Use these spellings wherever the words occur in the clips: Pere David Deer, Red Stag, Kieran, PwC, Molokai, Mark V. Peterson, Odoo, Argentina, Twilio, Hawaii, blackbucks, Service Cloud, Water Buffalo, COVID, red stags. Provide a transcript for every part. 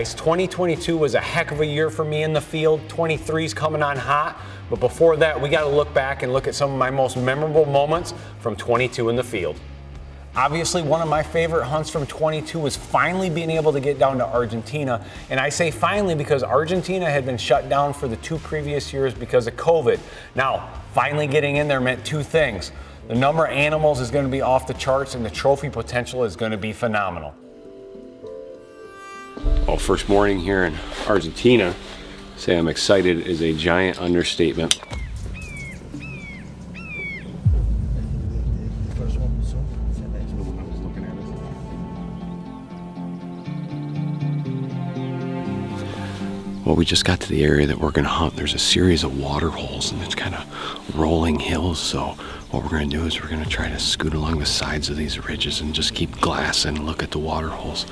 guys. 2022 was a heck of a year for me in the field. 23's coming on hot. But before that, we got to look back and look at some of my most memorable moments from 22 in the field. Obviously, one of my favorite hunts from 22 was finally being able to get down to Argentina. And I say finally because Argentina had been shut down for the two previous years because of COVID. Now, finally getting in there meant two things. The number of animals is going to be off the charts and the trophy potential is going to be phenomenal. Well, first morning here in Argentina, say I'm excited is a giant understatement. Well, we just got to the area that we're gonna hunt. There's a series of water holes and it's kind of rolling hills. So what we're gonna do is we're gonna try to scoot along the sides of these ridges and just keep glassing and look at the water holes.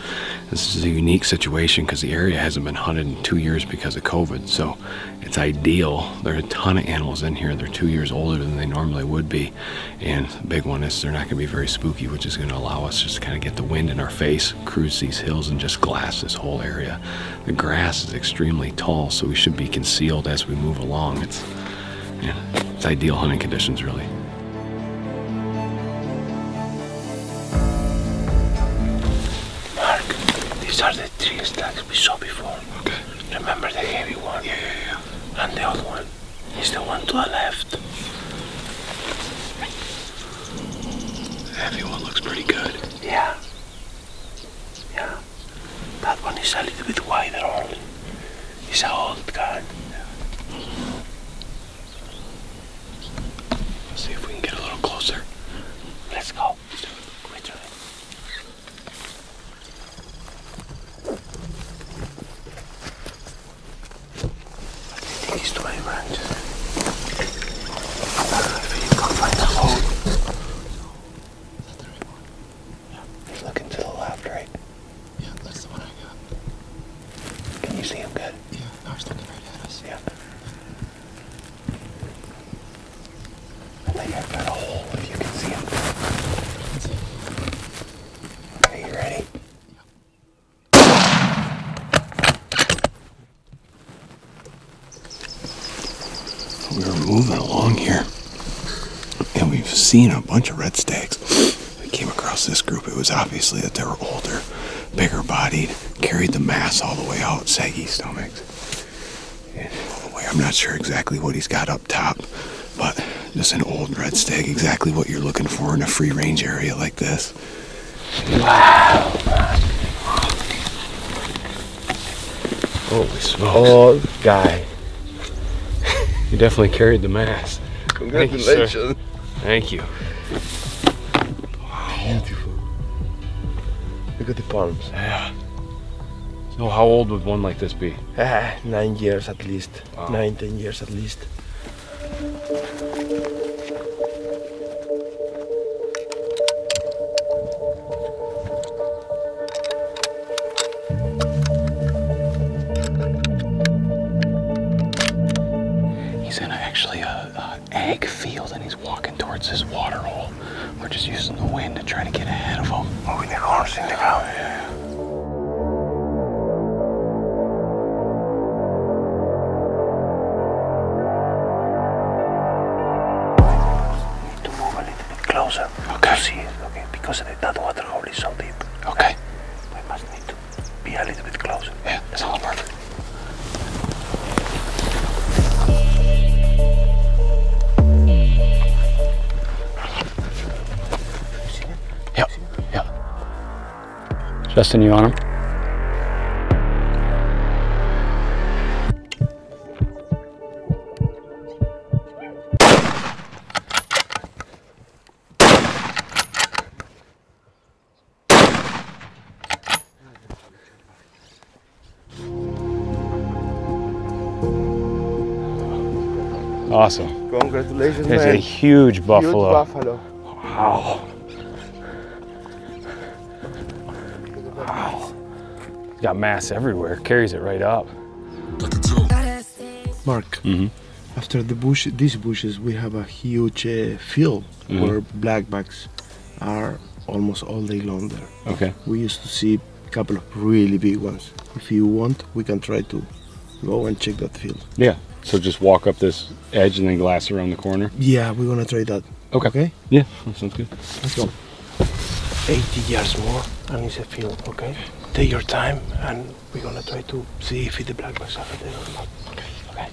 This is a unique situation because the area hasn't been hunted in 2 years because of COVID. So it's ideal. There are a ton of animals in here. They're 2 years older than they normally would be. And the big one is they're not gonna be very spooky, which is gonna allow us just to kind of get the wind in our face, cruise these hills and just glass this whole area. The grass is extremely tall, so we should be concealed as we move along. It's ideal hunting conditions, really. Mark, these are the three stags we saw before. Okay. Remember the heavy one? Yeah, yeah, yeah. And the other one is the one to the left. The heavy one looks pretty good. Yeah. Yeah. That one is a little bit wider only. It's an old gun. Let's see if we can get a little closer. Let's go. Let's do it. I think he's doing ranch. I don't know if you can find a hole. Yeah. He's looking to the left, right? Yeah, that's the one I got. Can you see him good? Looking right at us. Yeah. I think I've got a hole if you can see it. Okay, you ready? Yeah. We were moving along here and we've seen a bunch of red stags. We came across this group. It was obviously that they were older, bigger bodied, carried the mass all the way out, saggy stomachs. I'm not sure exactly what he's got up top, but just an old red stag, exactly what you're looking for in a free range area like this. Wow. Holy smokes. Old guy. You definitely carried the mass. Congratulations. Thank you. Wow. Beautiful. Look at the palms. Yeah. No, how old would one like this be? 9 years at least. Wow. 9, 10 years at least. He's in actually an ag field and he's walking towards his water hole. We're just using the wind to try to get ahead of him. Moving the horse in the ground. Yeah. Justin, you on him? Awesome. Congratulations, man. It's a huge buffalo. Huge buffalo. Wow. Got mass everywhere, carries it right up. Mark, after the bush, these bushes, we have a huge field where blackbucks are almost all day long there. Okay. We used to see a couple of really big ones. If you want, we can try to go and check that field. Yeah, so just walk up this edge and then glass around the corner? Yeah, we're gonna try that. Okay. Okay? Yeah, that sounds good. Let's go. 80 yards more and it's a field, okay? Take your time and we're gonna try to see if the blackbucks are there or not. Okay, okay.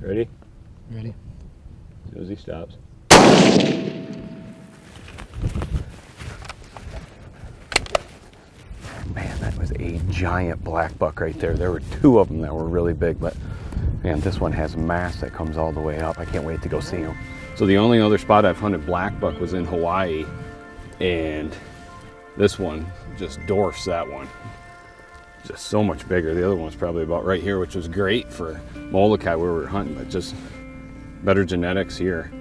Ready? Ready. As soon as he stops. Man, that was a giant black buck right there. There were two of them that were really big, but man, this one has mass that comes all the way up. I can't wait to go see him. So the only other spot I've hunted black buck was in Hawaii, and this one just dwarfs that one. Just so much bigger. The other one's probably about right here, which was great for Molokai where we were hunting, but just better genetics here.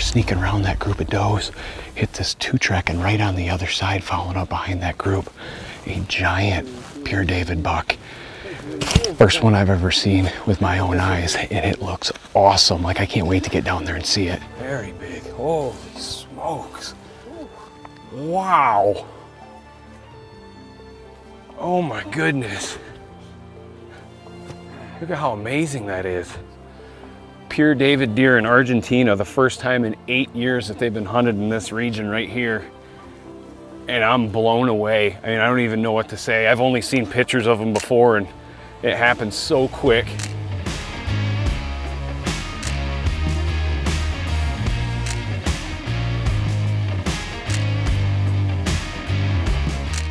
Sneaking around that group of does, hit this two-track, and right on the other side, following up behind that group, a giant Pere David buck. First one I've ever seen with my own eyes, and it looks awesome. Like, I can't wait to get down there and see it. Very big. Holy smokes. Wow. Oh my goodness. Look at how amazing that is. Pere David deer in Argentina, the first time in 8 years that they've been hunted in this region right here. And I'm blown away. I mean, I don't even know what to say. I've only seen pictures of them before and it happened so quick.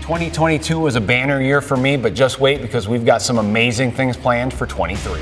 '22 was a banner year for me, but just wait because we've got some amazing things planned for '23.